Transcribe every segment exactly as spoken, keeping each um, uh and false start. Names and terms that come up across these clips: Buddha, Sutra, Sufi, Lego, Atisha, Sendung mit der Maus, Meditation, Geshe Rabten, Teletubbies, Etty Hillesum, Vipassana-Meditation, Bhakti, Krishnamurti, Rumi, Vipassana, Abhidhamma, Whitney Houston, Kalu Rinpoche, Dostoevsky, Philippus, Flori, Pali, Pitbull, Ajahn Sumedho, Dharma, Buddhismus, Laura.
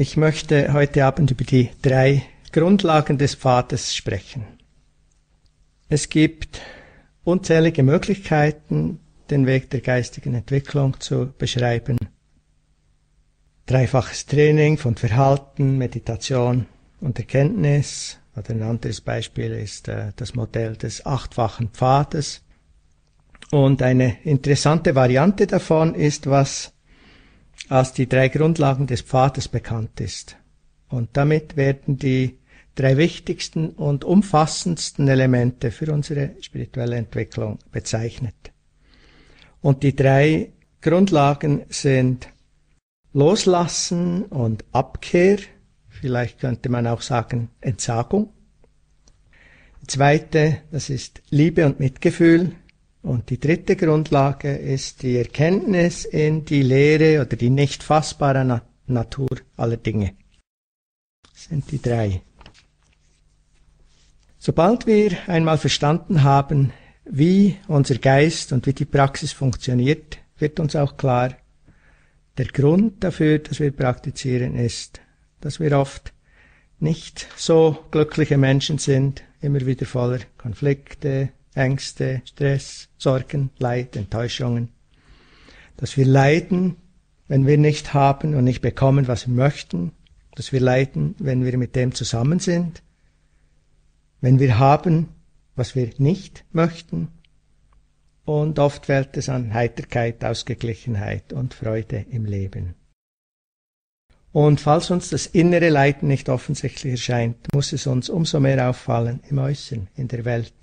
Ich möchte heute Abend über die drei Grundlagen des Pfades sprechen. Es gibt unzählige Möglichkeiten, den Weg der geistigen Entwicklung zu beschreiben. Dreifaches Training von Verhalten, Meditation und Erkenntnis. Oder ein anderes Beispiel ist äh, das Modell des achtfachen Pfades. Und eine interessante Variante davon ist, was als die drei Grundlagen des Pfades bekannt ist. Und damit werden die drei wichtigsten und umfassendsten Elemente für unsere spirituelle Entwicklung bezeichnet. Und die drei Grundlagen sind Loslassen und Abkehr, vielleicht könnte man auch sagen Entsagung. Die zweite, das ist Liebe und Mitgefühl. Und die dritte Grundlage ist die Erkenntnis in die Lehre oder die nicht fassbare Na- Natur aller Dinge. Das sind die drei. Sobald wir einmal verstanden haben, wie unser Geist und wie die Praxis funktioniert, wird uns auch klar, der Grund dafür, dass wir praktizieren, ist, dass wir oft nicht so glückliche Menschen sind, immer wieder voller Konflikte, Ängste, Stress, Sorgen, Leid, Enttäuschungen. Dass wir leiden, wenn wir nicht haben und nicht bekommen, was wir möchten. Dass wir leiden, wenn wir mit dem zusammen sind. Wenn wir haben, was wir nicht möchten. Und oft fehlt es an Heiterkeit, Ausgeglichenheit und Freude im Leben. Und falls uns das innere Leiden nicht offensichtlich erscheint, muss es uns umso mehr auffallen im Äußeren, in der Welt.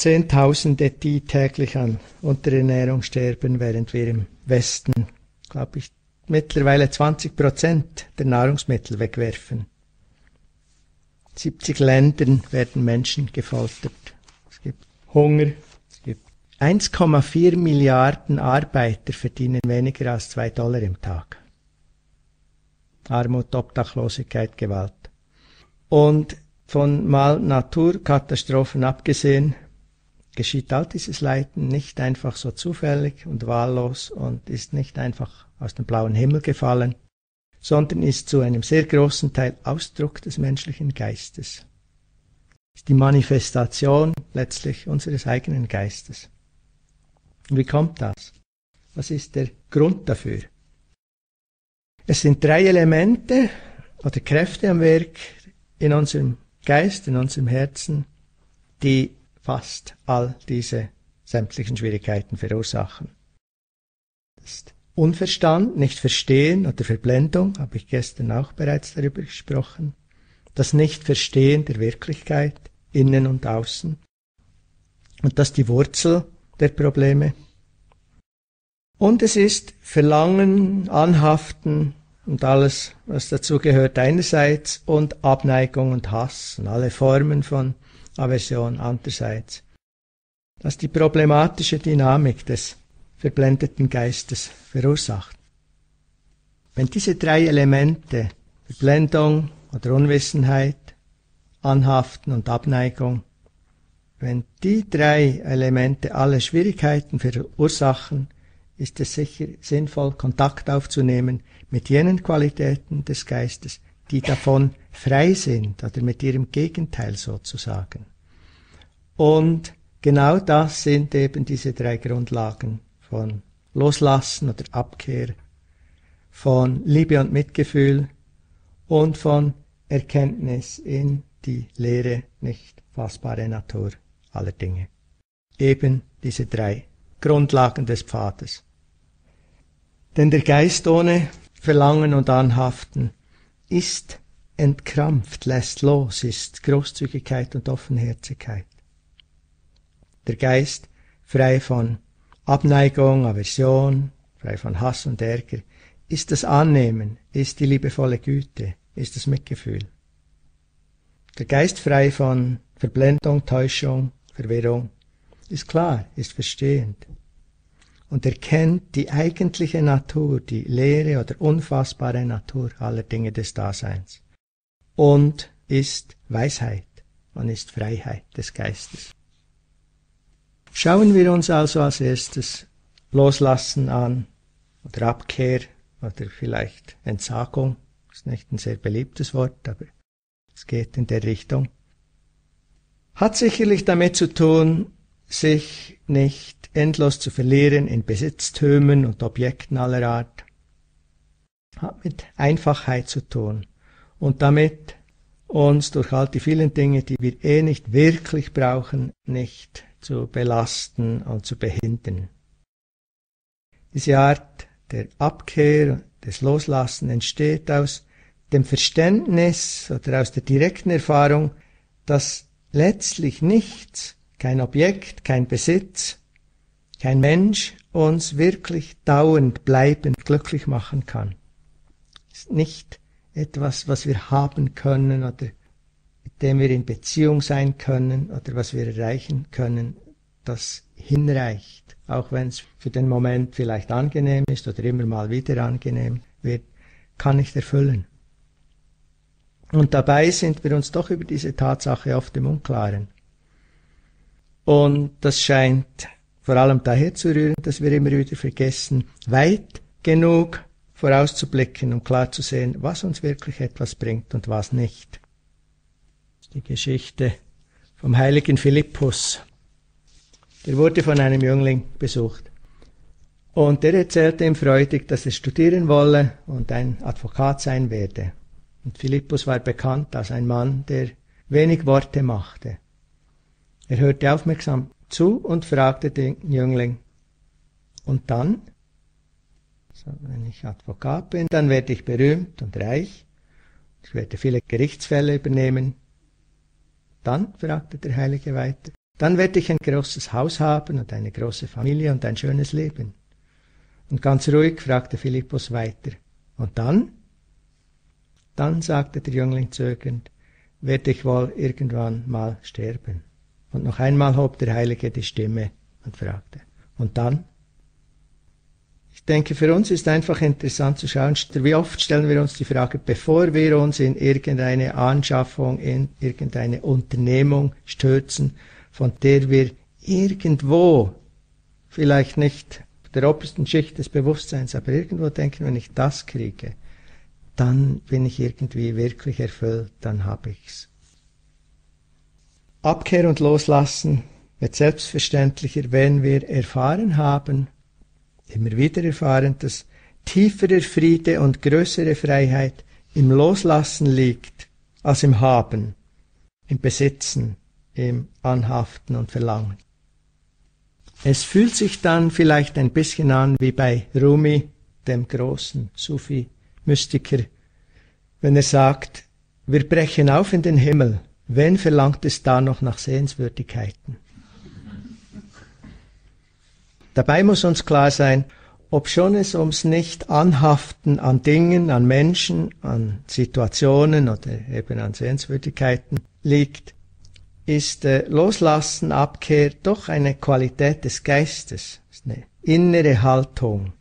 Zehntausende, die täglich an Unterernährung sterben, während wir im Westen, glaube ich, mittlerweile zwanzig Prozent der Nahrungsmittel wegwerfen. In siebzig Ländern werden Menschen gefoltert. Es gibt Hunger. Es gibt eins Komma vier Milliarden Arbeiter verdienen weniger als zwei Dollar im Tag. Armut, Obdachlosigkeit, Gewalt. Und von mal Naturkatastrophen abgesehen, geschieht all dieses Leiden nicht einfach so zufällig und wahllos und ist nicht einfach aus dem blauen Himmel gefallen, sondern ist zu einem sehr großen Teil Ausdruck des menschlichen Geistes. Ist die Manifestation letztlich unseres eigenen Geistes. Und wie kommt das? Was ist der Grund dafür? Es sind drei Elemente oder Kräfte am Werk in unserem Geist, in unserem Herzen, die fast all diese sämtlichen Schwierigkeiten verursachen. Das ist Unverstand, nicht verstehen oder Verblendung, habe ich gestern auch bereits darüber gesprochen. Das Nichtverstehen der Wirklichkeit, innen und außen. Und das ist die Wurzel der Probleme. Und es ist Verlangen, Anhaften und alles, was dazu gehört einerseits und Abneigung und Hass und alle Formen von Aversion andererseits. Das die problematische Dynamik des verblendeten Geistes verursacht. Wenn diese drei Elemente, Verblendung oder Unwissenheit, Anhaften und Abneigung, wenn die drei Elemente alle Schwierigkeiten verursachen, ist es sicher sinnvoll, Kontakt aufzunehmen mit jenen Qualitäten des Geistes, die davon frei sind, oder mit ihrem Gegenteil sozusagen. Und genau das sind eben diese drei Grundlagen von Loslassen oder Abkehr, von Liebe und Mitgefühl und von Erkenntnis in die leere, nicht fassbare Natur aller Dinge. Eben diese drei Grundlagen des Pfades. Denn der Geist ohne Verlangen und Anhaften ist entkrampft, lässt los, ist Großzügigkeit und Offenherzigkeit. Der Geist, frei von Abneigung, Aversion, frei von Hass und Ärger, ist das Annehmen, ist die liebevolle Güte, ist das Mitgefühl. Der Geist, frei von Verblendung, Täuschung, Verwirrung, ist klar, ist verstehend und erkennt die eigentliche Natur, die leere oder unfassbare Natur aller Dinge des Daseins und ist Weisheit und ist Freiheit des Geistes. Schauen wir uns also als erstes Loslassen an oder Abkehr oder vielleicht Entsagung, ist nicht ein sehr beliebtes Wort, aber es geht in der Richtung, hat sicherlich damit zu tun, sich nicht endlos zu verlieren in Besitztümern und Objekten aller Art. Hat mit Einfachheit zu tun und damit uns durch all die vielen Dinge, die wir eh nicht wirklich brauchen, nicht zu belasten und zu behindern. Diese Art der Abkehr, des Loslassen entsteht aus dem Verständnis oder aus der direkten Erfahrung, dass letztlich nichts, kein Objekt, kein Besitz, kein Mensch uns wirklich dauernd, bleibend glücklich machen kann. Es ist nicht etwas, was wir haben können oder mit dem wir in Beziehung sein können oder was wir erreichen können, das hinreicht, auch wenn es für den Moment vielleicht angenehm ist oder immer mal wieder angenehm wird, kann nicht erfüllen. Und dabei sind wir uns doch über diese Tatsache oft im Unklaren. Und das scheint vor allem daher zu rühren, dass wir immer wieder vergessen, weit genug vorauszublicken und klar zu sehen, was uns wirklich etwas bringt und was nicht. Die Geschichte vom heiligen Philippus. Der wurde von einem Jüngling besucht. Und der erzählte ihm freudig, dass er studieren wolle und ein Advokat sein werde. Und Philippus war bekannt als ein Mann, der wenig Worte machte. Er hörte aufmerksam zu und fragte den Jüngling, und dann? So, wenn ich Advokat bin, dann werde ich berühmt und reich. Ich werde viele Gerichtsfälle übernehmen. Dann, fragte der Heilige weiter, dann werde ich ein großes Haus haben und eine große Familie und ein schönes Leben. Und ganz ruhig fragte Philippus weiter, und dann? Dann, sagte der Jüngling zögernd, werde ich wohl irgendwann mal sterben. Und noch einmal hob der Heilige die Stimme und fragte, und dann? Ich denke, für uns ist einfach interessant zu schauen, wie oft stellen wir uns die Frage, bevor wir uns in irgendeine Anschaffung, in irgendeine Unternehmung stürzen, von der wir irgendwo, vielleicht nicht der obersten Schicht des Bewusstseins, aber irgendwo denken, wenn ich das kriege, dann bin ich irgendwie wirklich erfüllt, dann habe ich's. Abkehr und Loslassen wird selbstverständlicher, wenn wir erfahren haben, immer wieder erfahren, dass tiefere Friede und größere Freiheit im Loslassen liegt, als im Haben, im Besitzen, im Anhaften und Verlangen. Es fühlt sich dann vielleicht ein bisschen an wie bei Rumi, dem großen Sufi-Mystiker, wenn er sagt, wir brechen auf in den Himmel, wen verlangt es da noch nach Sehenswürdigkeiten? Dabei muss uns klar sein, ob schon es ums Nicht-Anhaften an Dingen, an Menschen, an Situationen oder eben an Sehenswürdigkeiten liegt, ist äh, Loslassen, Abkehr doch eine Qualität des Geistes, ist eine innere Haltung.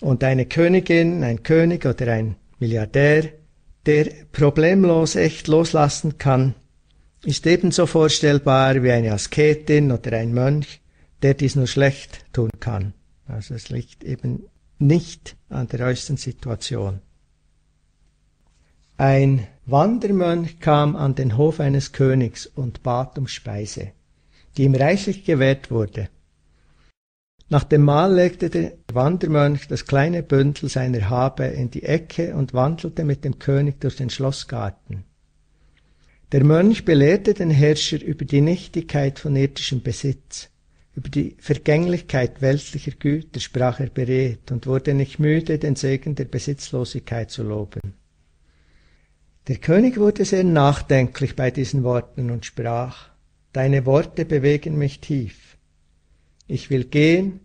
Und eine Königin, ein König oder ein Milliardär, der problemlos echt loslassen kann, ist ebenso vorstellbar wie eine Asketin oder ein Mönch, der dies nur schlecht tun kann. Also es liegt eben nicht an der äußeren Situation. Ein Wandermönch kam an den Hof eines Königs und bat um Speise, die ihm reichlich gewährt wurde. Nach dem Mahl legte der Wandermönch das kleine Bündel seiner Habe in die Ecke und wandelte mit dem König durch den Schlossgarten. Der Mönch belehrte den Herrscher über die Nichtigkeit von irdischem Besitz, über die Vergänglichkeit weltlicher Güter sprach er beredt und wurde nicht müde, den Segen der Besitzlosigkeit zu loben. Der König wurde sehr nachdenklich bei diesen Worten und sprach, »Deine Worte bewegen mich tief. Ich will gehen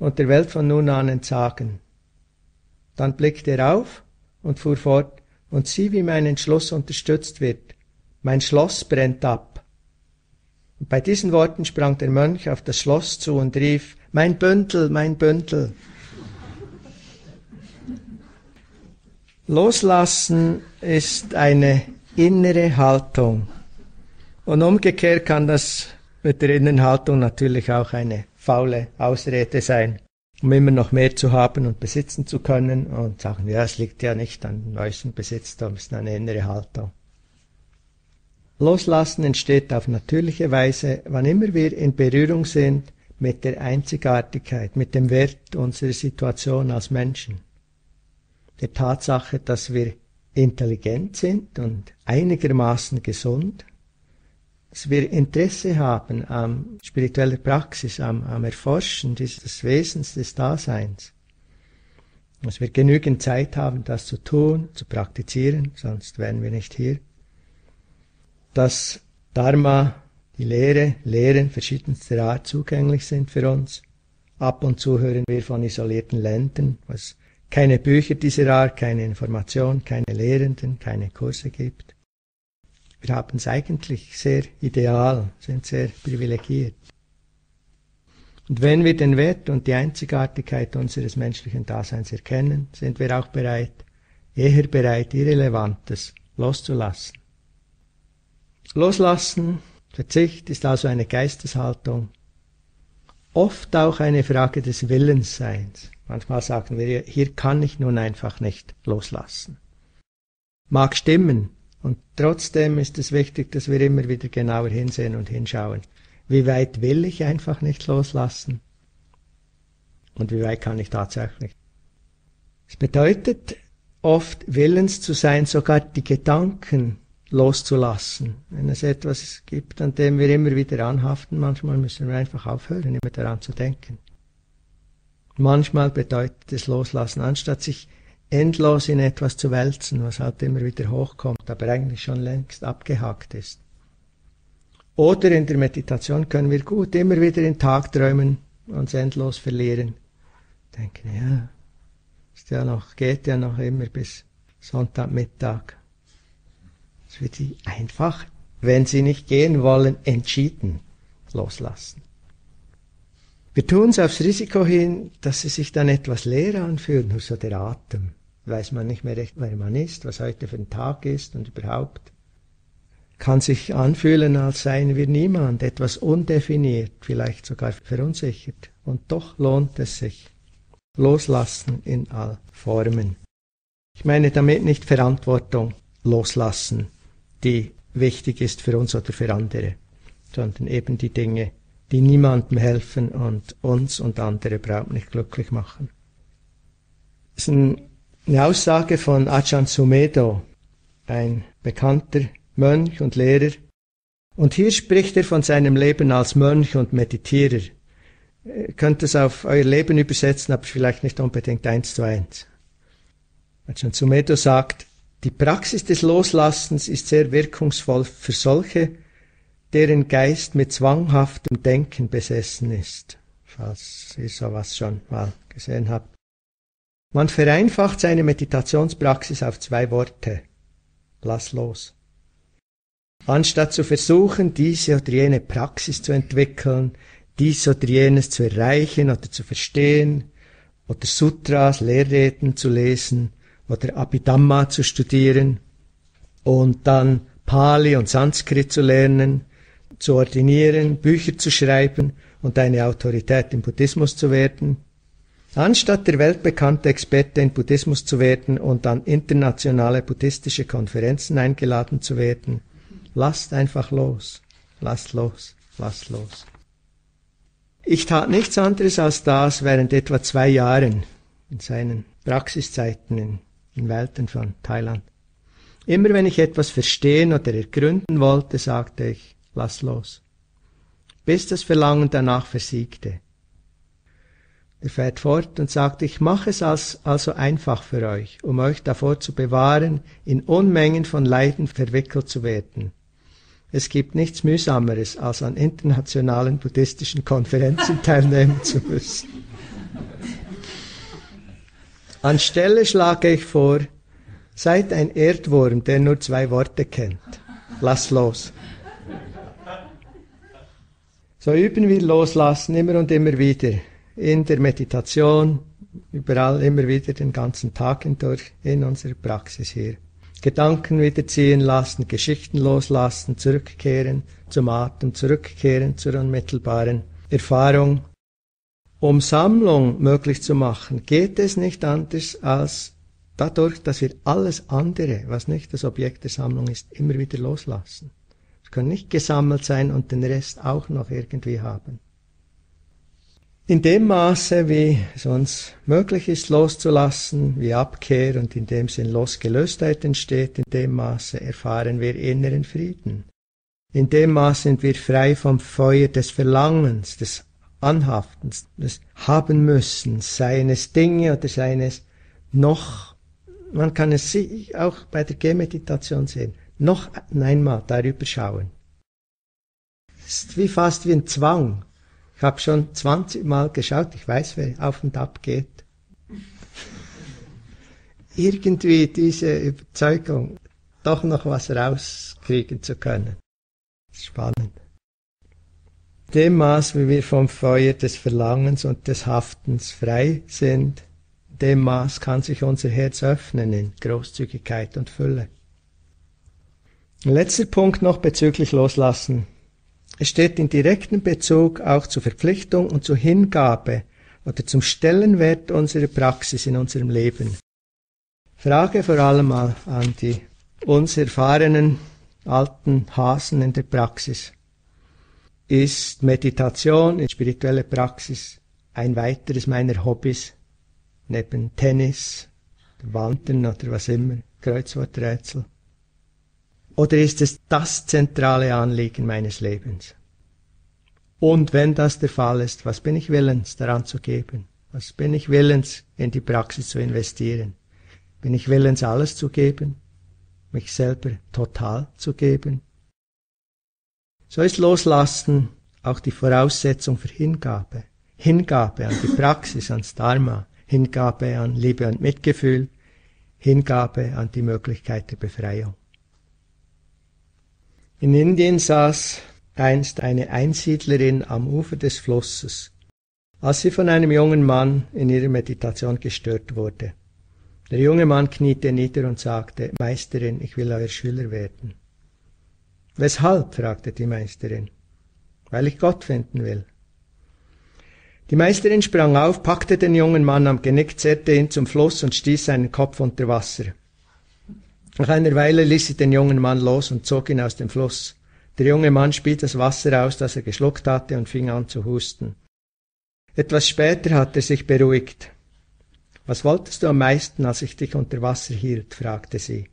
und der Welt von nun an entsagen.« Dann blickte er auf und fuhr fort, »Und sieh, wie mein Entschluss unterstützt wird. Mein Schloss brennt ab.« Und bei diesen Worten sprang der Mönch auf das Schloss zu und rief, »Mein Bündel, mein Bündel!« Loslassen ist eine innere Haltung. Und umgekehrt kann das mit der inneren Haltung natürlich auch eine faule Ausrede sein. um immer noch mehr zu haben und besitzen zu können, und sagen, ja, es liegt ja nicht an neuestem Besitz, da ist eine innere Haltung. Loslassen entsteht auf natürliche Weise, wann immer wir in Berührung sind mit der Einzigartigkeit, mit dem Wert unserer Situation als Menschen. Der Tatsache, dass wir intelligent sind und einigermaßen gesund, dass wir Interesse haben an spiritueller Praxis, am, am Erforschen dieses Wesens des Daseins. Dass wir genügend Zeit haben, das zu tun, zu praktizieren, sonst wären wir nicht hier. Dass Dharma, die Lehre, Lehren verschiedenster Art zugänglich sind für uns. Ab und zu hören wir von isolierten Ländern, was keine Bücher dieser Art, keine Information, keine Lehrenden, keine Kurse gibt. Wir haben es eigentlich sehr ideal, sind sehr privilegiert. Und wenn wir den Wert und die Einzigartigkeit unseres menschlichen Daseins erkennen, sind wir auch bereit, eher bereit, Irrelevantes loszulassen. Loslassen, Verzicht ist also eine Geisteshaltung, oft auch eine Frage des Willensseins. Manchmal sagen wir, hier kann ich nun einfach nicht loslassen. Mag stimmen, und trotzdem ist es wichtig, dass wir immer wieder genauer hinsehen und hinschauen. Wie weit will ich einfach nicht loslassen? Und wie weit kann ich tatsächlich? Es bedeutet, oft willens zu sein, sogar die Gedanken loszulassen. Wenn es etwas gibt, an dem wir immer wieder anhaften, manchmal müssen wir einfach aufhören, immer daran zu denken. Manchmal bedeutet es Loslassen, anstatt sich endlos in etwas zu wälzen, was halt immer wieder hochkommt, aber eigentlich schon längst abgehakt ist. Oder in der Meditation können wir gut immer wieder in Tagträumen uns endlos verlieren. Denken, ja, ist ja noch, geht ja noch immer bis Sonntagmittag. Das wird sie einfach, wenn sie nicht gehen wollen, entschieden loslassen. Wir tun es aufs Risiko hin, dass sie sich dann etwas leer anfühlen, nur so der Atem. Weiß man nicht mehr recht, wer man ist, was heute für ein Tag ist und überhaupt. Kann sich anfühlen, als seien wir niemand, etwas undefiniert, vielleicht sogar verunsichert. Und doch lohnt es sich. Loslassen in all Formen. Ich meine damit nicht Verantwortung loslassen, die wichtig ist für uns oder für andere, sondern eben die Dinge, die niemandem helfen und uns und andere überhaupt nicht glücklich machen. Das ist eine Aussage von Ajahn Sumedho, ein bekannter Mönch und Lehrer. Und hier spricht er von seinem Leben als Mönch und Meditierer. Ihr könnt es auf euer Leben übersetzen, aber vielleicht nicht unbedingt eins zu eins. Ajahn Sumedho sagt, die Praxis des Loslassens ist sehr wirkungsvoll für solche, deren Geist mit zwanghaftem Denken besessen ist, falls ihr sowas schon mal gesehen habt. Man vereinfacht seine Meditationspraxis auf zwei Worte. Lass los. Anstatt zu versuchen, diese oder jene Praxis zu entwickeln, dies oder jenes zu erreichen oder zu verstehen, oder Sutras, Lehrreden zu lesen, oder Abhidhamma zu studieren und dann Pali und Sanskrit zu lernen, zu ordinieren, Bücher zu schreiben und eine Autorität im Buddhismus zu werden, anstatt der weltbekannte Experte in Buddhismus zu werden und an internationale buddhistische Konferenzen eingeladen zu werden, lasst einfach los, lasst los, lasst los. Ich tat nichts anderes als das während etwa zwei Jahren in seinen Praxiszeiten in, in Welten von Thailand. Immer wenn ich etwas verstehen oder ergründen wollte, sagte ich, lass los, bis das Verlangen danach versiegte. Er fährt fort und sagt, ich mache es als, also einfach für euch, um euch davor zu bewahren, in Unmengen von Leiden verwickelt zu werden. Es gibt nichts Mühsameres, als an internationalen buddhistischen Konferenzen teilnehmen zu müssen. Anstelle schlage ich vor, seid ein Erdwurm, der nur zwei Worte kennt. Lass los. So üben wir Loslassen immer und immer wieder. In der Meditation, überall immer wieder den ganzen Tag hindurch, in unserer Praxis hier. Gedanken wieder ziehen lassen, Geschichten loslassen, zurückkehren zum Atem, zurückkehren zur unmittelbaren Erfahrung. um Sammlung möglich zu machen, geht es nicht anders als dadurch, dass wir alles andere, was nicht das Objekt der Sammlung ist, immer wieder loslassen. Es kann nicht gesammelt sein und den Rest auch noch irgendwie haben. In dem Maße, wie es uns möglich ist, loszulassen, wie Abkehr und in dem Sinn Losgelöstheit entsteht, in dem Maße erfahren wir inneren Frieden. In dem Maße sind wir frei vom Feuer des Verlangens, des Anhaftens, des Habenmüssens, seien es Dinge oder seien es noch, man kann es auch bei der Gehmeditation sehen, noch einmal darüber schauen. Es ist wie fast wie ein Zwang. Ich habe schon zwanzig Mal geschaut, ich weiß, wer auf und ab geht. Irgendwie diese Überzeugung, doch noch was rauskriegen zu können. Spannend. In dem Maß, wie wir vom Feuer des Verlangens und des Haftens frei sind, in dem Maß kann sich unser Herz öffnen in Großzügigkeit und Fülle. Letzter Punkt noch bezüglich Loslassen. Es steht in direktem Bezug auch zur Verpflichtung und zur Hingabe oder zum Stellenwert unserer Praxis in unserem Leben. Frage vor allem mal an die uns erfahrenen alten Hasen in der Praxis. Ist Meditation, ist spirituelle Praxis ein weiteres meiner Hobbys, neben Tennis, Wandern oder was immer, Kreuzworträtsel? Oder ist es das zentrale Anliegen meines Lebens? Und wenn das der Fall ist, was bin ich willens daran zu geben? Was bin ich willens in die Praxis zu investieren? Bin ich willens alles zu geben? Mich selber total zu geben? So ist Loslassen auch die Voraussetzung für Hingabe. Hingabe an die Praxis, ans Dharma. Hingabe an Liebe und Mitgefühl. Hingabe an die Möglichkeit der Befreiung. In Indien saß einst eine Einsiedlerin am Ufer des Flusses, als sie von einem jungen Mann in ihrer Meditation gestört wurde. Der junge Mann kniete nieder und sagte, »Meisterin, ich will euer Schüler werden.« »Weshalb?« fragte die Meisterin. »Weil ich Gott finden will.« Die Meisterin sprang auf, packte den jungen Mann am Genick, zerrte ihn zum Fluss und stieß seinen Kopf unter Wasser. Nach einer Weile ließ sie den jungen Mann los und zog ihn aus dem Fluss. Der junge Mann spie das Wasser aus, das er geschluckt hatte, und fing an zu husten. Etwas später hat er sich beruhigt. »Was wolltest du am meisten, als ich dich unter Wasser hielt?« fragte sie.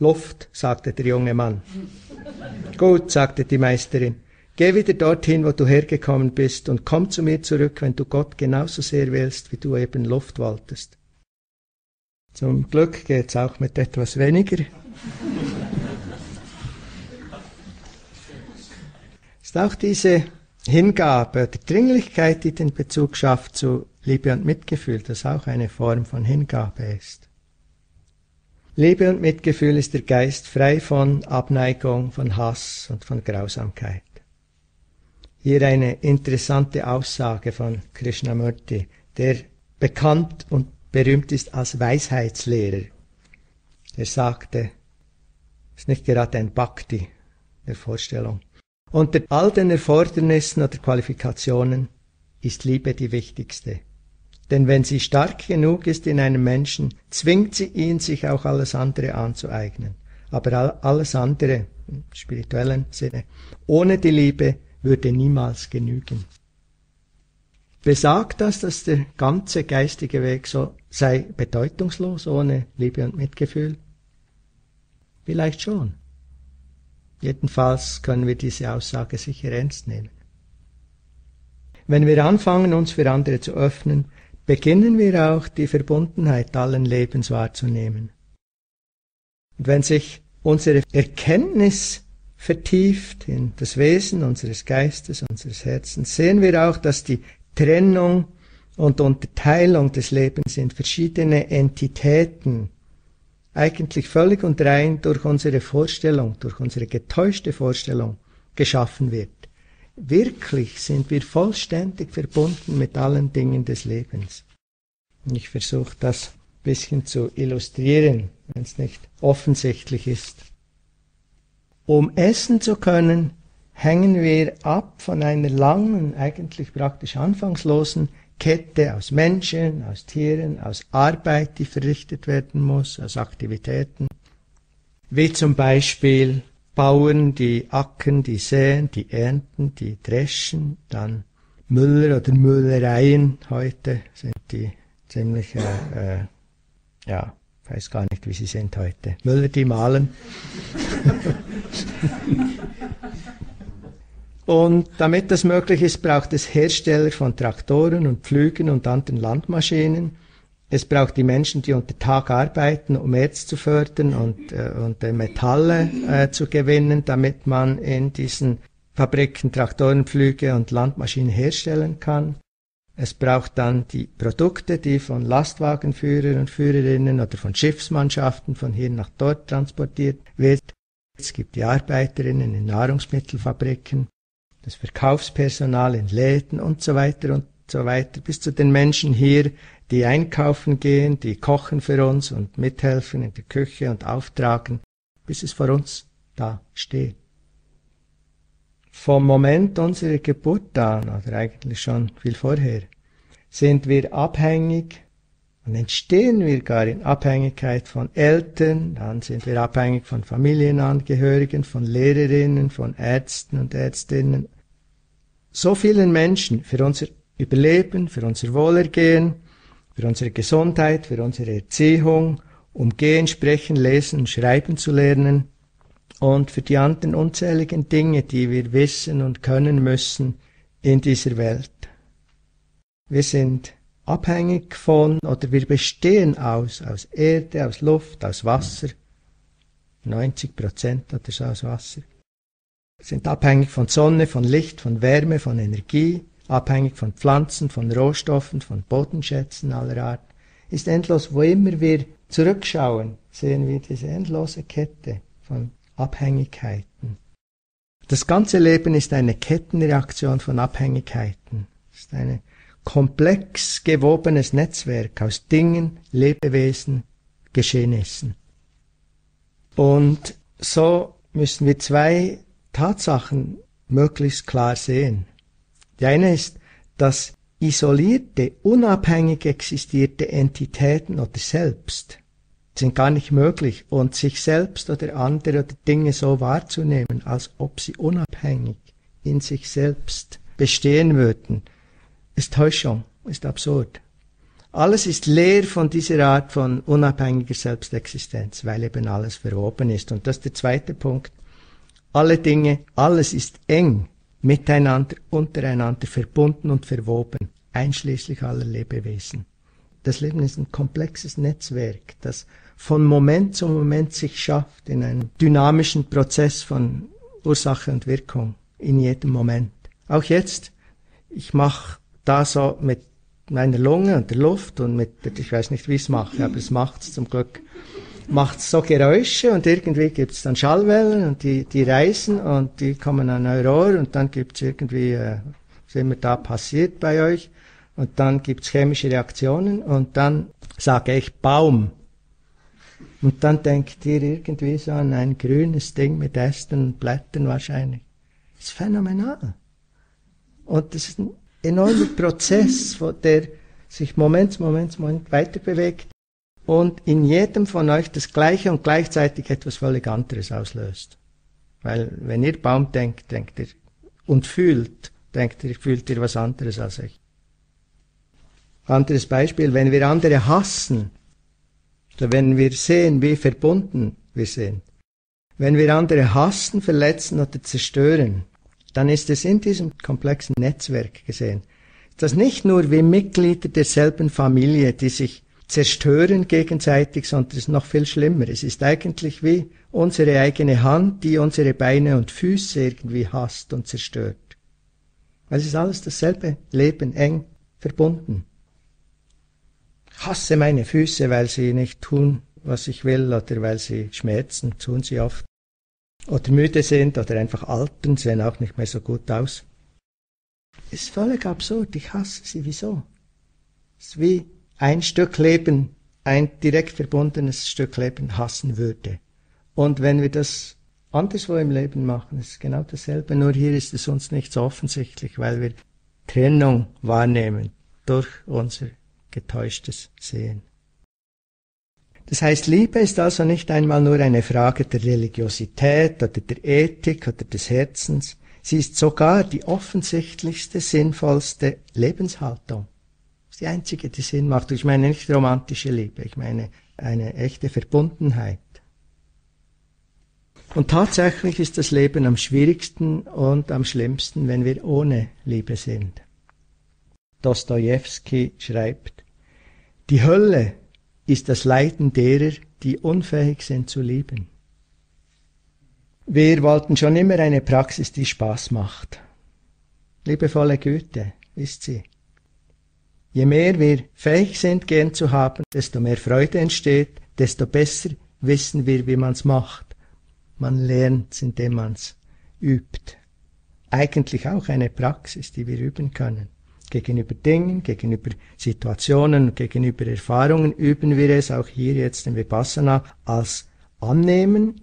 »Luft«, sagte der junge Mann. »Gut«, sagte die Meisterin, »geh wieder dorthin, wo du hergekommen bist, und komm zu mir zurück, wenn du Gott genauso sehr willst, wie du eben Luft wolltest.« Zum Glück geht's auch mit etwas weniger. Ist auch diese Hingabe, die Dringlichkeit, die den Bezug schafft zu Liebe und Mitgefühl, das auch eine Form von Hingabe ist. Liebe und Mitgefühl ist der Geist frei von Abneigung, von Hass und von Grausamkeit. Hier eine interessante Aussage von Krishnamurti, der bekannt und berühmt ist als Weisheitslehrer. Er sagte, ist nicht gerade ein Bhakti der Vorstellung. Unter all den Erfordernissen oder Qualifikationen ist Liebe die wichtigste. Denn wenn sie stark genug ist in einem Menschen, zwingt sie ihn, sich auch alles andere anzueignen. Aber alles andere, im spirituellen Sinne, ohne die Liebe würde niemals genügen. Besagt das, dass der ganze geistige Weg so sei bedeutungslos ohne Liebe und Mitgefühl? Vielleicht schon. Jedenfalls können wir diese Aussage sicher ernst nehmen. Wenn wir anfangen, uns für andere zu öffnen, beginnen wir auch, die Verbundenheit allen Lebens wahrzunehmen. Und wenn sich unsere Erkenntnis vertieft in das Wesen unseres Geistes, unseres Herzens, sehen wir auch, dass die Trennung und Unterteilung des Lebens in verschiedene Entitäten eigentlich völlig und rein durch unsere Vorstellung, durch unsere getäuschte Vorstellung geschaffen wird. Wirklich sind wir vollständig verbunden mit allen Dingen des Lebens. Und ich versuche das ein bisschen zu illustrieren, wenn es nicht offensichtlich ist. Um essen zu können, hängen wir ab von einer langen, eigentlich praktisch anfangslosen Kette aus Menschen, aus Tieren, aus Arbeit, die verrichtet werden muss, aus Aktivitäten, wie zum Beispiel Bauern, die ackern, die säen, die ernten, die dreschen, dann Müller oder Müllereien, heute sind die ziemlich, äh, äh, ja, ich weiß gar nicht, wie sie sind heute, Müller, die malen. Und damit das möglich ist, braucht es Hersteller von Traktoren und Pflügen und anderen Landmaschinen. Es braucht die Menschen, die unter Tag arbeiten, um Erz zu fördern und, äh, und äh, Metalle äh, zu gewinnen, damit man in diesen Fabriken Traktoren, Pflüge und Landmaschinen herstellen kann. Es braucht dann die Produkte, die von Lastwagenführern und Führerinnen oder von Schiffsmannschaften von hier nach dort transportiert wird. Es gibt die Arbeiterinnen in Nahrungsmittelfabriken, das Verkaufspersonal in Läden und so weiter und so weiter, bis zu den Menschen hier, die einkaufen gehen, die kochen für uns und mithelfen in der Küche und auftragen, bis es vor uns da steht. Vom Moment unserer Geburt an, oder eigentlich schon viel vorher, sind wir abhängig und entstehen wir gar in Abhängigkeit von Eltern, dann sind wir abhängig von Familienangehörigen, von Lehrerinnen, von Ärzten und Ärztinnen. So vielen Menschen für unser Überleben, für unser Wohlergehen, für unsere Gesundheit, für unsere Erziehung, um gehen, sprechen, lesen und schreiben zu lernen, und für die anderen unzähligen Dinge, die wir wissen und können müssen in dieser Welt. Wir sind abhängig von, oder wir bestehen aus, aus Erde, aus Luft, aus Wasser, neunzig Prozent oder so aus Wasser. Wir sind abhängig von Sonne, von Licht, von Wärme, von Energie, abhängig von Pflanzen, von Rohstoffen, von Bodenschätzen aller Art. Ist endlos, wo immer wir zurückschauen, sehen wir diese endlose Kette von Abhängigkeiten. Das ganze Leben ist eine Kettenreaktion von Abhängigkeiten. Es ist ein komplex gewobenes Netzwerk aus Dingen, Lebewesen, Geschehnissen. Und so müssen wir zwei Tatsachen möglichst klar sehen. Die eine ist, dass isolierte, unabhängig existierte Entitäten oder selbst sind gar nicht möglich, und sich selbst oder andere oder Dinge so wahrzunehmen, als ob sie unabhängig in sich selbst bestehen würden, ist Täuschung, ist absurd. Alles ist leer von dieser Art von unabhängiger Selbstexistenz, weil eben alles verwoben ist. Und das ist der zweite Punkt. Alle Dinge, alles ist eng miteinander, untereinander verbunden und verwoben, einschließlich aller Lebewesen. Das Leben ist ein komplexes Netzwerk, das von Moment zu Moment sich schafft in einem dynamischen Prozess von Ursache und Wirkung in jedem Moment. Auch jetzt, ich mache da so mit meiner Lunge und der Luft und mit, ich weiß nicht, wie ich es mache, aber es macht es zum Glück, macht es so Geräusche und irgendwie gibt es dann Schallwellen und die, die reisen und die kommen an euer Ohr und dann gibt es irgendwie, äh, was immer da passiert bei euch. Und dann gibt's chemische Reaktionen und dann sage ich Baum. Und dann denkt ihr irgendwie so an ein grünes Ding mit Ästen und Blättern wahrscheinlich. Das ist phänomenal. Und das ist ein enormer Prozess, der sich Moment, Moment, Moment weiter bewegt und in jedem von euch das Gleiche und gleichzeitig etwas völlig anderes auslöst. Weil wenn ihr Baum denkt, denkt ihr und fühlt, denkt ihr, fühlt ihr was anderes als ich. Anderes Beispiel, wenn wir andere hassen, oder wenn wir sehen, wie verbunden wir sind, wenn wir andere hassen, verletzen oder zerstören, dann ist es in diesem komplexen Netzwerk gesehen, dass nicht nur wir Mitglieder derselben Familie, die sich zerstören gegenseitig, sondern es ist noch viel schlimmer. Es ist eigentlich wie unsere eigene Hand, die unsere Beine und Füße irgendwie hasst und zerstört. Weil es ist alles dasselbe Leben, eng verbunden. Ich hasse meine Füße, weil sie nicht tun, was ich will, oder weil sie schmerzen, tun sie oft, oder müde sind, oder einfach altern, sehen auch nicht mehr so gut aus. Ist völlig absurd, ich hasse sie, wieso? Es ist wie ein Stück Leben, ein direkt verbundenes Stück Leben hassen würde. Und wenn wir das anderswo im Leben machen. Es ist genau dasselbe, nur hier ist es uns nicht so offensichtlich, weil wir Trennung wahrnehmen durch unser getäuschtes Sehen. Das heißt, Liebe ist also nicht einmal nur eine Frage der Religiosität oder der Ethik oder des Herzens. Sie ist sogar die offensichtlichste, sinnvollste Lebenshaltung. Das ist die einzige, die Sinn macht. Ich meine nicht romantische Liebe, ich meine eine echte Verbundenheit. Und tatsächlich ist das Leben am schwierigsten und am schlimmsten, wenn wir ohne Liebe sind. Dostoevsky schreibt, die Hölle ist das Leiden derer, die unfähig sind zu lieben. Wir wollten schon immer eine Praxis, die Spaß macht. Liebevolle Güte ist sie. Je mehr wir fähig sind, gern zu haben, desto mehr Freude entsteht, desto besser wissen wir, wie man es macht. Man lernt, indem man es übt. Eigentlich auch eine Praxis, die wir üben können. Gegenüber Dingen, gegenüber Situationen, gegenüber Erfahrungen üben wir es, auch hier jetzt im Vipassana, als Annehmen,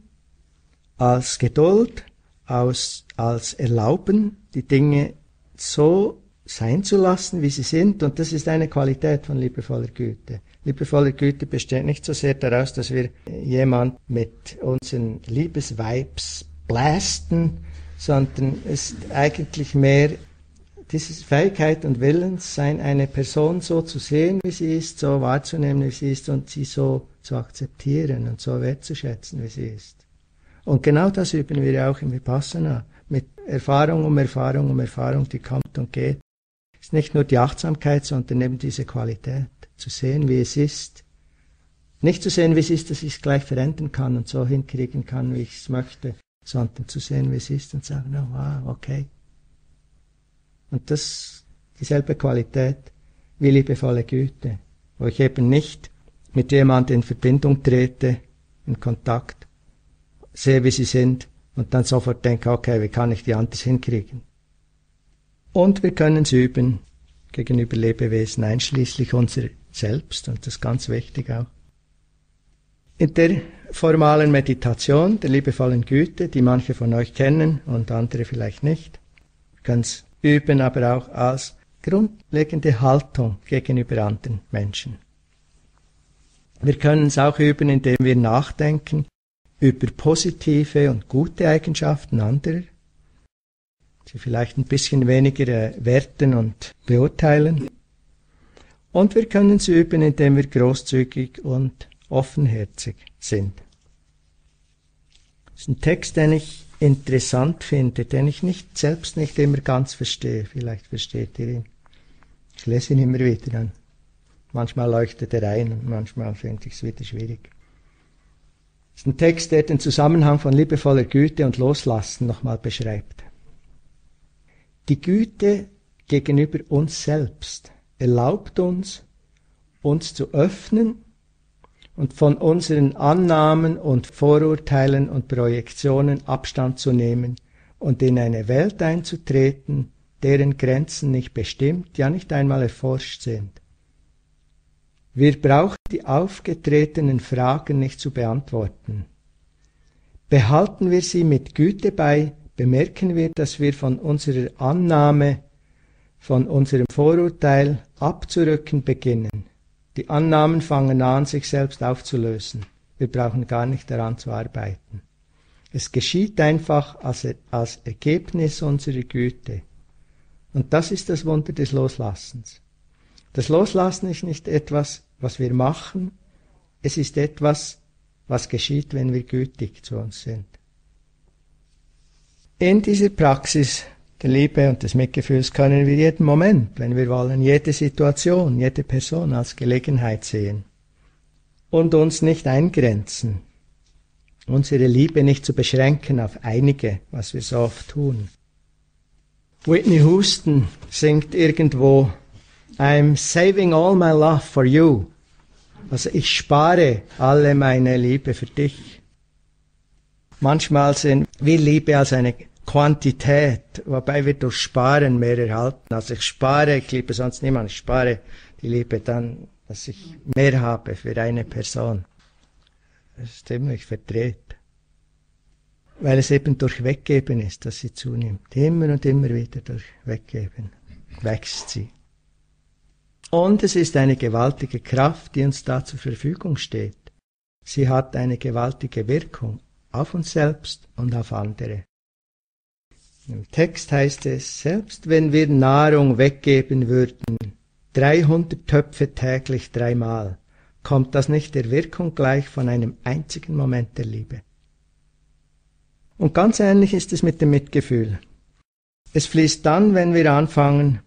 als Geduld, als, als Erlauben, die Dinge so sein zu lassen, wie sie sind. Und das ist eine Qualität von liebevoller Güte. Liebevolle Güte besteht nicht so sehr daraus, dass wir jemand mit unseren Liebesvibes blasten, sondern es ist eigentlich mehr diese Fähigkeit und Willenssein, eine Person so zu sehen, wie sie ist, so wahrzunehmen, wie sie ist und sie so zu akzeptieren und so wertzuschätzen, wie sie ist. Und genau das üben wir auch im Vipassana, mit Erfahrung um Erfahrung um Erfahrung, die kommt und geht. Es ist nicht nur die Achtsamkeit, sondern eben diese Qualität, zu sehen, wie es ist. Nicht zu sehen, wie es ist, dass ich es gleich verändern kann und so hinkriegen kann, wie ich es möchte, sondern zu sehen, wie es ist und sagen, oh, wow, okay. Und das, dieselbe Qualität wie liebevolle Güte, wo ich eben nicht mit jemandem in Verbindung trete, in Kontakt, sehe, wie sie sind und dann sofort denke, okay, wie kann ich die anders hinkriegen? Und wir können es üben gegenüber Lebewesen, einschließlich unser Selbst, und das ist ganz wichtig auch. In der formalen Meditation der liebevollen Güte, die manche von euch kennen und andere vielleicht nicht, können es üben, aber auch als grundlegende Haltung gegenüber anderen Menschen. Wir können es auch üben, indem wir nachdenken über positive und gute Eigenschaften anderer, sie vielleicht ein bisschen weniger werten und beurteilen. Und wir können es üben, indem wir großzügig und offenherzig sind. Das ist ein Text, den ich interessant finde, den ich nicht, selbst nicht immer ganz verstehe. Vielleicht versteht ihr ihn. Ich lese ihn immer wieder an. Manchmal leuchtet er ein und manchmal finde ich es wieder schwierig. Das ist ein Text, der den Zusammenhang von liebevoller Güte und Loslassen nochmal beschreibt. Die Güte gegenüber uns selbst erlaubt uns, uns zu öffnen und von unseren Annahmen und Vorurteilen und Projektionen Abstand zu nehmen und in eine Welt einzutreten, deren Grenzen nicht bestimmt, ja nicht einmal erforscht sind. Wir brauchen die aufgetretenen Fragen nicht zu beantworten. Behalten wir sie mit Güte bei, bemerken wir, dass wir von unserer Annahme, von unserem Vorurteil abzurücken beginnen. Die Annahmen fangen an, sich selbst aufzulösen. Wir brauchen gar nicht daran zu arbeiten. Es geschieht einfach als, als Ergebnis unserer Güte. Und das ist das Wunder des Loslassens. Das Loslassen ist nicht etwas, was wir machen, es ist etwas, was geschieht, wenn wir gütig zu uns sind. In dieser Praxis der Liebe und des Mitgefühls können wir jeden Moment, wenn wir wollen, jede Situation, jede Person als Gelegenheit sehen und uns nicht eingrenzen, unsere Liebe nicht zu beschränken auf einige, was wir so oft tun. Whitney Houston singt irgendwo, I'm saving all my love for you. Also ich spare alle meine Liebe für dich. Manchmal sehen wir Liebe als eine Quantität, wobei wir durch Sparen mehr erhalten. Also ich spare, ich liebe sonst niemanden, ich spare die Liebe dann, dass ich mehr habe für eine Person. Das ist ziemlich verdreht. weil es eben durch Weggeben ist, dass sie zunimmt. Immer und immer wieder durch Weggeben wächst sie. Und es ist eine gewaltige Kraft, die uns da zur Verfügung steht. Sie hat eine gewaltige Wirkung auf uns selbst und auf andere. Im Text heißt es, selbst wenn wir Nahrung weggeben würden, dreihundert Töpfe täglich dreimal, kommt das nicht der Wirkung gleich von einem einzigen Moment der Liebe. Und ganz ähnlich ist es mit dem Mitgefühl. Es fließt dann, wenn wir anfangen,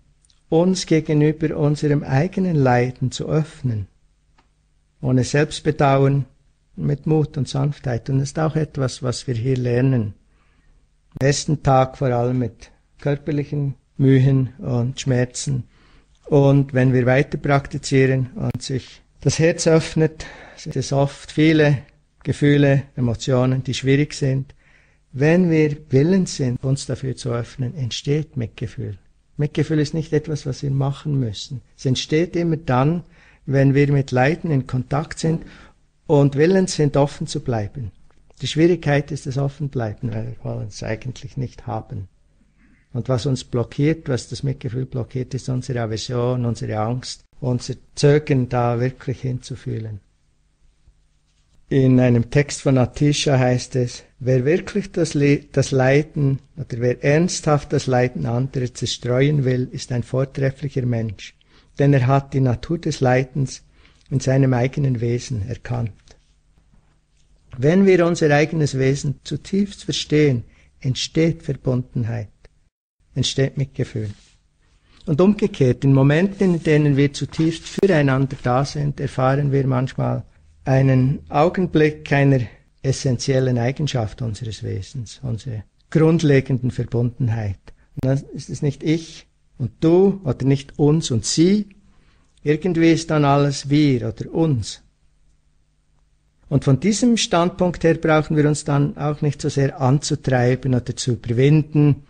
uns gegenüber unserem eigenen Leiden zu öffnen, ohne Selbstbedauern, mit Mut und Sanftheit. Und das ist auch etwas, was wir hier lernen. Am ersten Tag vor allem mit körperlichen Mühen und Schmerzen. Und wenn wir weiter praktizieren und sich das Herz öffnet, sind es oft viele Gefühle, Emotionen, die schwierig sind. Wenn wir willens sind, uns dafür zu öffnen, entsteht Mitgefühl. Mitgefühl ist nicht etwas, was wir machen müssen. Es entsteht immer dann, wenn wir mit Leiden in Kontakt sind und willens sind, offen zu bleiben. Die Schwierigkeit ist das Offenbleiben, weil wir wollen es eigentlich nicht haben. Und was uns blockiert, was das Mitgefühl blockiert, ist unsere Aversion, unsere Angst, unser Zögern, da wirklich hinzufühlen. In einem Text von Atisha heißt es, wer wirklich das, Le- das Leiden oder wer ernsthaft das Leiden anderer zerstreuen will, ist ein vortrefflicher Mensch, denn er hat die Natur des Leidens in seinem eigenen Wesen erkannt. Wenn wir unser eigenes Wesen zutiefst verstehen, entsteht Verbundenheit, entsteht Mitgefühl. Und umgekehrt, in Momenten, in denen wir zutiefst füreinander da sind, erfahren wir manchmal einen Augenblick einer essentiellen Eigenschaft unseres Wesens, unserer grundlegenden Verbundenheit. Und dann ist es nicht ich und du oder nicht uns und sie, irgendwie ist dann alles wir oder uns. Und von diesem Standpunkt her brauchen wir uns dann auch nicht so sehr anzutreiben oder zu überwinden,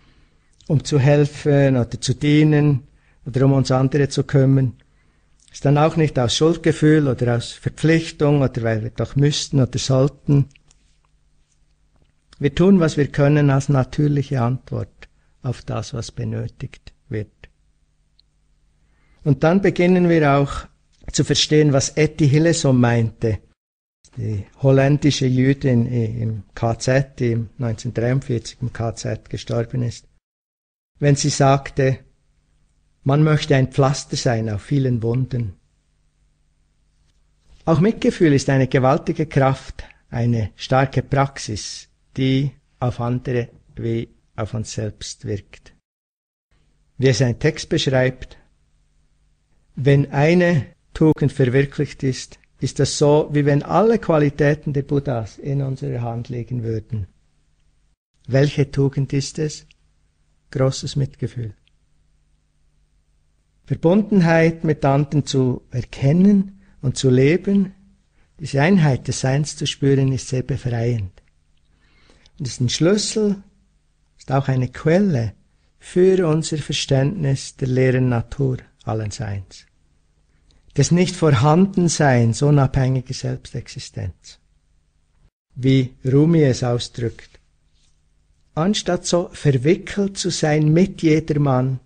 um zu helfen oder zu dienen oder um uns andere zu kümmern. Ist dann auch nicht aus Schuldgefühl oder aus Verpflichtung oder weil wir doch müssten oder sollten. Wir tun, was wir können, als natürliche Antwort auf das, was benötigt wird. Und dann beginnen wir auch zu verstehen, was Etty Hillesum meinte. Die holländische Jüdin im K Z, die neunzehnhundertdreiundvierzig im K Z gestorben ist, wenn sie sagte, man möchte ein Pflaster sein auf vielen Wunden. Auch Mitgefühl ist eine gewaltige Kraft, eine starke Praxis, die auf andere wie auf uns selbst wirkt. Wie es ein Text beschreibt, wenn eine Tugend verwirklicht ist, ist das so, wie wenn alle Qualitäten der Buddhas in unserer Hand liegen würden. Welche Tugend ist es? Großes Mitgefühl. Verbundenheit mit anderen zu erkennen und zu leben, diese Einheit des Seins zu spüren, ist sehr befreiend. Und ist ein Schlüssel, ist auch eine Quelle für unser Verständnis der leeren Natur allen Seins. Des Nicht-Vorhandenseins unabhängiger Selbstexistenz. Wie Rumi es ausdrückt. Anstatt so verwickelt zu sein mit jedermann,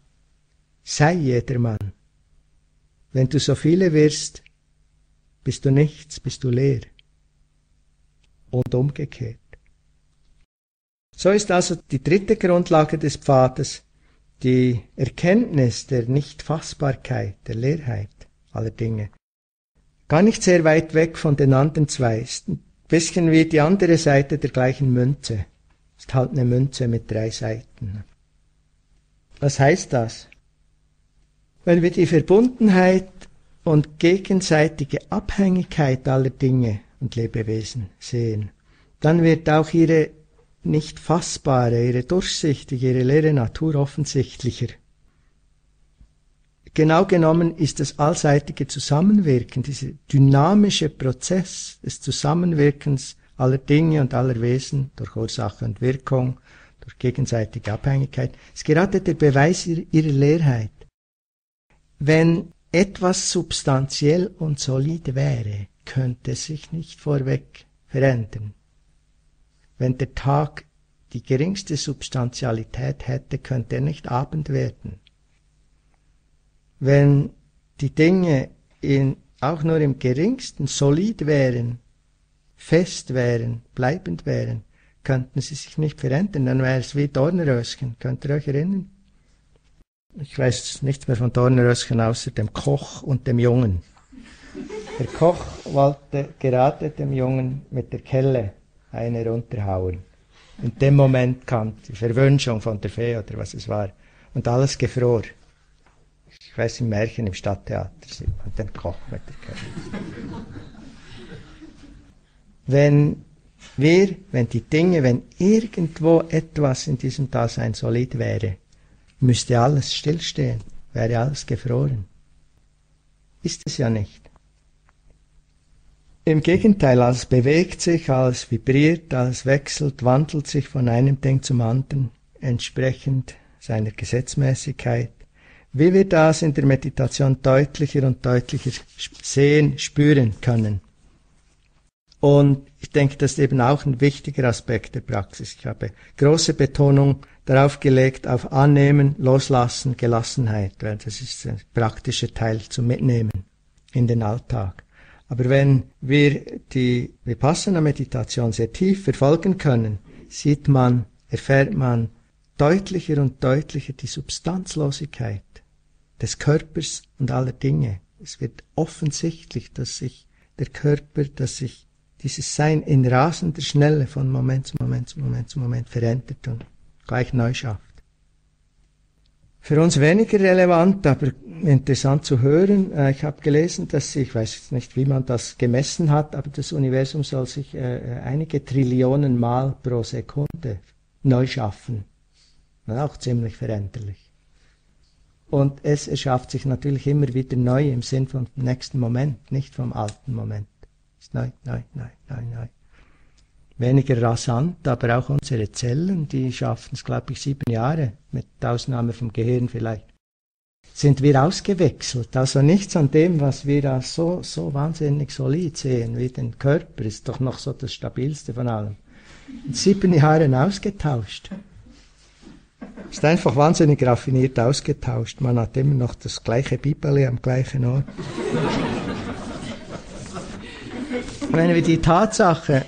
sei jedermann. Wenn du so viele wirst, bist du nichts, bist du leer. Und umgekehrt. So ist also die dritte Grundlage des Pfades die Erkenntnis der Nichtfassbarkeit, der Leerheit aller Dinge. Gar nicht sehr weit weg von den anderen zwei, ist ein bisschen wie die andere Seite der gleichen Münze. Ist halt eine Münze mit drei Seiten. Was heißt das? Wenn wir die Verbundenheit und gegenseitige Abhängigkeit aller Dinge und Lebewesen sehen, dann wird auch ihre nicht fassbare, ihre durchsichtige, ihre leere Natur offensichtlicher. Genau genommen ist das allseitige Zusammenwirken, dieser dynamische Prozess des Zusammenwirkens aller Dinge und aller Wesen durch Ursache und Wirkung, durch gegenseitige Abhängigkeit, ist gerade der Beweis ihrer Leerheit. Wenn etwas substanziell und solid wäre, könnte es sich nicht vorweg verändern. Wenn der Tag die geringste Substantialität hätte, könnte er nicht Abend werden. Wenn die Dinge in, auch nur im geringsten solid wären, fest wären, bleibend wären, könnten sie sich nicht verändern, dann wäre es wie Dornröschen. Könnt ihr euch erinnern? Ich weiß nichts mehr von Dornröschen außer dem Koch und dem Jungen. Der Koch wollte gerade dem Jungen mit der Kelle eine runterhauen. In dem Moment kam die Verwünschung von der Fee oder was es war. Und alles gefror. Ich weiß, im Märchen im Stadttheater sieht man den Koch mit der Kelle. Wenn wir, wenn die Dinge, wenn irgendwo etwas in diesem Dasein solid wäre, müsste alles stillstehen, wäre alles gefroren. Ist es ja nicht. Im Gegenteil, alles bewegt sich, alles vibriert, alles wechselt, wandelt sich von einem Ding zum anderen, entsprechend seiner Gesetzmäßigkeit. Wie wir das in der Meditation deutlicher und deutlicher sehen, spüren können. Und ich denke, das ist eben auch ein wichtiger Aspekt der Praxis. Ich habe große Betonung darauf gelegt, auf Annehmen, Loslassen, Gelassenheit, weil das ist ein praktischer Teil zum Mitnehmen in den Alltag. Aber wenn wir die Vipassana-Meditation sehr tief verfolgen können, sieht man, erfährt man deutlicher und deutlicher die Substanzlosigkeit des Körpers und aller Dinge. Es wird offensichtlich, dass sich der Körper, dass sich dieses Sein in rasender Schnelle von Moment zu Moment zu Moment zu Moment verändert und gleich neu schafft. Für uns weniger relevant, aber interessant zu hören. Ich habe gelesen, dass, ich weiß jetzt nicht, wie man das gemessen hat, aber das Universum soll sich äh, einige Trillionen Mal pro Sekunde neu schaffen. Auch ziemlich veränderlich. Und es erschafft sich natürlich immer wieder neu im Sinn vom nächsten Moment, nicht vom alten Moment. Neu, neu, neu, neu, neu. Weniger rasant, aber auch unsere Zellen, die schaffen es, glaube ich, sieben Jahre, mit Ausnahme vom Gehirn vielleicht, sind wir ausgewechselt. Also nichts an dem, was wir da so, so wahnsinnig solid sehen, wie den Körper, ist doch noch so das Stabilste von allem. In sieben Jahren ausgetauscht. Ist einfach wahnsinnig raffiniert ausgetauscht. Man hat immer noch das gleiche Bibeli am gleichen Ort. Wenn wir die Tatsache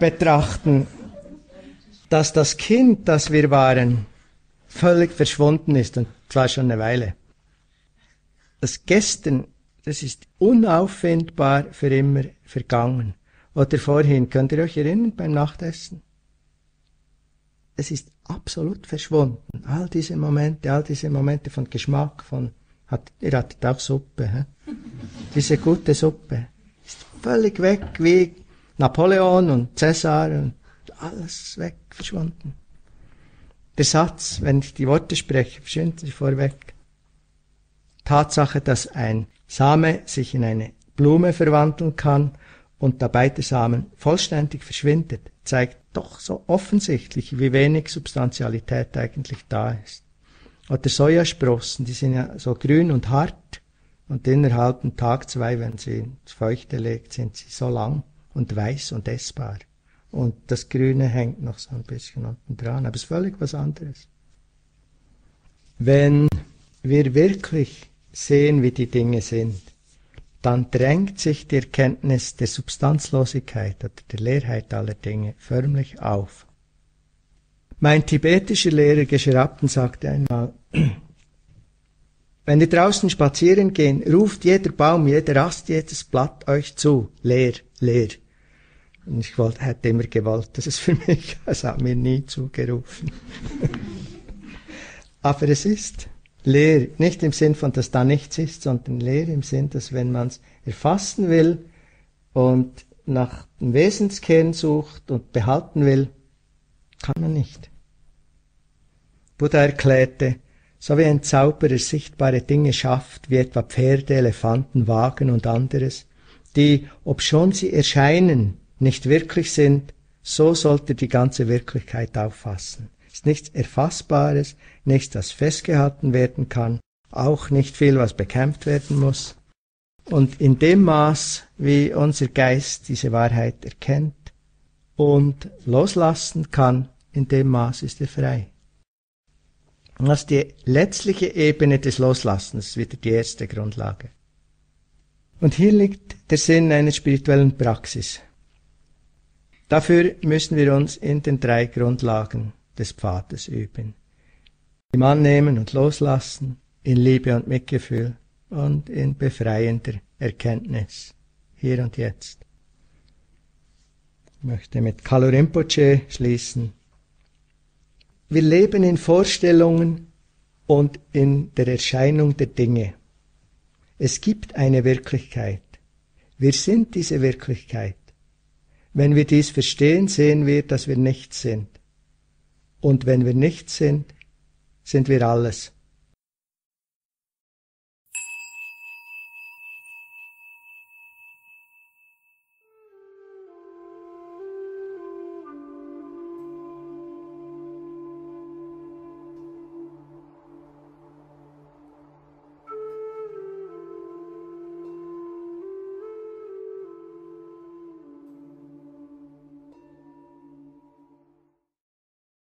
betrachten, dass das Kind, das wir waren, völlig verschwunden ist, und zwar schon eine Weile. Das Gestern, das ist unauffindbar für immer vergangen. Oder vorhin, könnt ihr euch erinnern, beim Nachtessen? Es ist absolut verschwunden. All diese Momente, all diese Momente von Geschmack, von, hat, ihr hattet auch Suppe, hä? Diese gute Suppe. Völlig weg, wie Napoleon und Cäsar und alles weg, verschwunden. Der Satz, wenn ich die Worte spreche, verschwinden sie vorweg. Tatsache, dass ein Same sich in eine Blume verwandeln kann und dabei der Samen vollständig verschwindet, zeigt doch so offensichtlich, wie wenig Substantialität eigentlich da ist. Oder Sojasprossen, die sind ja so grün und hart. Und innerhalb einen Tag, zwei, wenn sie ins Feuchte legt, sind sie so lang und weiß und essbar. Und das Grüne hängt noch so ein bisschen unten dran, aber es ist völlig was anderes. Wenn wir wirklich sehen, wie die Dinge sind, dann drängt sich die Erkenntnis der Substanzlosigkeit oder der Leerheit aller Dinge förmlich auf. Mein tibetischer Lehrer Geshe Rabten sagte einmal, wenn ihr draußen spazieren gehen, ruft jeder Baum, jeder Ast, jedes Blatt euch zu. Leer, leer. Und ich wollte, hätte immer gewollt, dass es für mich, es hat mir nie zugerufen. Aber es ist leer. Nicht im Sinn von, dass da nichts ist, sondern leer im Sinn, dass wenn man es erfassen will und nach dem Wesenskern sucht und behalten will, kann man nicht. Buddha erklärte, so wie ein Zauberer sichtbare Dinge schafft, wie etwa Pferde, Elefanten, Wagen und anderes, die, obschon sie erscheinen, nicht wirklich sind, so sollte die ganze Wirklichkeit auffassen. Es ist nichts Erfassbares, nichts, das festgehalten werden kann, auch nicht viel, was bekämpft werden muss. Und in dem Maß, wie unser Geist diese Wahrheit erkennt und loslassen kann, in dem Maß ist er frei. Und das ist die letztliche Ebene des Loslassens, wieder die erste Grundlage. Und hier liegt der Sinn einer spirituellen Praxis. Dafür müssen wir uns in den drei Grundlagen des Pfades üben. Im Annehmen und Loslassen, in Liebe und Mitgefühl und in befreiender Erkenntnis, hier und jetzt. Ich möchte mit Kalu Rinpoche schließen. Wir leben in Vorstellungen und in der Erscheinung der Dinge. Es gibt eine Wirklichkeit. Wir sind diese Wirklichkeit. Wenn wir dies verstehen, sehen wir, dass wir nichts sind. Und wenn wir nichts sind, sind wir alles.